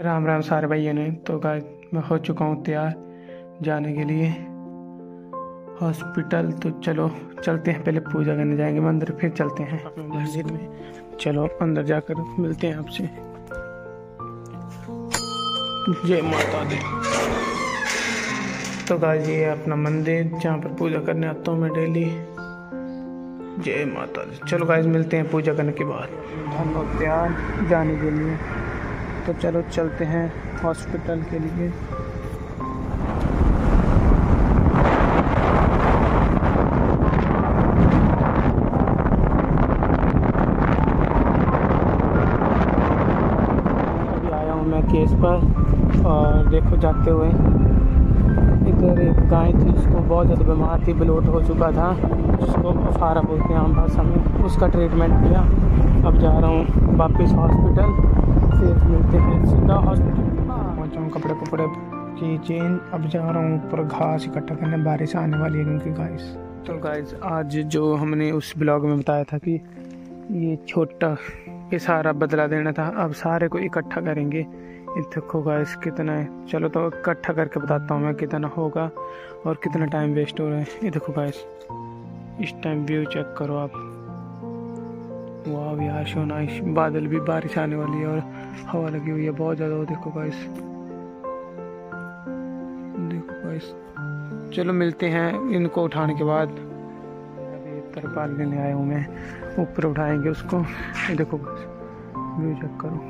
राम राम सारे भाइयों ने। तो गाइस मैं हो चुका हूँ तैयार जाने के लिए हॉस्पिटल। तो चलो चलते हैं, पहले पूजा करने जाएंगे मंदिर, फिर चलते हैं अपने मस्जिद में। चलो अंदर जाकर मिलते हैं आपसे। जय माता दी। तो गाइस ये अपना मंदिर जहाँ पर पूजा करने आता हूँ मैं डेली। जय माता दी। चलो गाइस मिलते हैं पूजा करने के बाद। हम लोग तैयार जाने के लिए, तो चलो चलते हैं हॉस्पिटल के लिए। अभी आया हूँ मैं केस पर, और देखो जाते हुए इधर एक गाय थी, उसको बहुत ज़्यादा बीमार थी, ब्लोट हो चुका था, उसको अफारा बोलते हैं आम भाषा में। उसका ट्रीटमेंट किया। अब जा रहा हूँ वापस हॉस्पिटल, फिर मिलते हैं सीधा हॉस्पिटल। पहुँचा हूँ, कपड़े कपड़े की चेंज। अब जा रहा हूँ ऊपर घास इकट्ठा करने, बारिश आने वाली है क्योंकि गाइस। तो गाइस आज जो हमने उस ब्लॉग में बताया था कि ये छोटा इशारा बदला देना था, अब सारे को इकट्ठा करेंगे। देखो गाइस कितना है, चलो तो इकट्ठा करके बताता हूँ मैं कितना होगा और कितना टाइम वेस्ट हो रहा है। ये देखो गाइस, इस टाइम व्यू चेक करो आप। वाह यार शो नाइस। बादल भी, बारिश आने वाली है और हवा लगी हुई है बहुत ज़्यादा। हो देखो गाइस, देखो गाइस। चलो मिलते हैं इनको उठाने के बाद। अभी तरपाल लेने आया हूँ मैं, ऊपर उठाएंगे उसको। देखो गाइस व्यू चेक करो।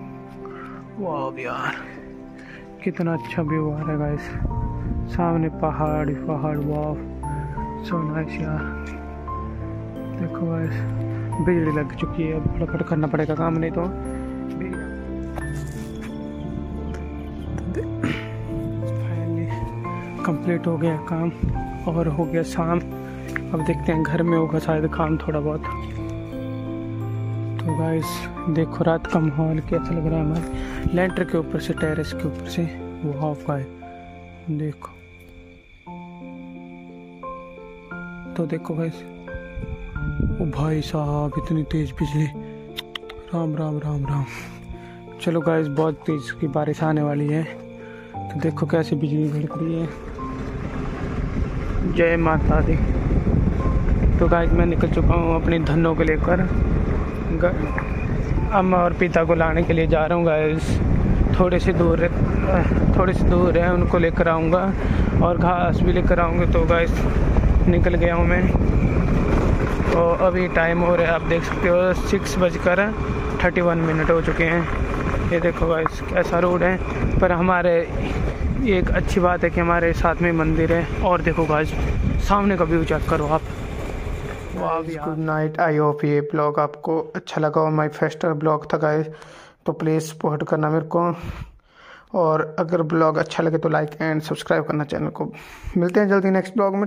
वाह यार कितना अच्छा व्यू आ रहा है गाइस, सामने पहाड़ पहाड़। वाह सो नाइस यार। देखो गाइस बिजली लग चुकी है, अब फटाफट करना पड़ेगा काम, नहीं तो। फाइनली कंप्लीट हो गया काम और हो गया शाम। अब देखते हैं घर में होगा शायद काम थोड़ा बहुत। तो गाइस देखो रात का माहौल कैसा लग रहा है हमारे लेंटर के ऊपर से, टेरेस के ऊपर से। वो हाफ का है देखो। तो देखो गाइस, ओ भाई साहब इतनी तेज़ बिजली। राम राम राम राम। चलो गाइस बहुत तेज़ की बारिश आने वाली है, तो देखो कैसे बिजली भड़क रही है। जय माता दी। तो गाइस मैं निकल चुका हूँ अपनी धनों को लेकर, अम्मा और पिता को लाने के लिए जा रहा हूँ गाइस। थोड़ी सी दूर है, उनको लेकर आऊँगा और घास भी लेकर आऊँगा। तो गाइस निकल गया हूँ मैं। तो अभी टाइम हो रहा है, आप देख सकते हो 6:31 हो चुके हैं। ये देखो गाइस कैसा रोड है। पर हमारे एक अच्छी बात है कि हमारे साथ में मंदिर है। और देखो गाइस सामने का व्यू चेक करो आप। Good night. आई होप ये ब्लॉग आपको अच्छा लगा और माई फर्स्ट ब्लॉग था गाइस, तो प्लीज़ सपोर्ट करना मेरे को। और अगर ब्लॉग अच्छा लगे तो लाइक एंड सब्सक्राइब करना चैनल को। मिलते हैं जल्दी नेक्स्ट ब्लॉग में।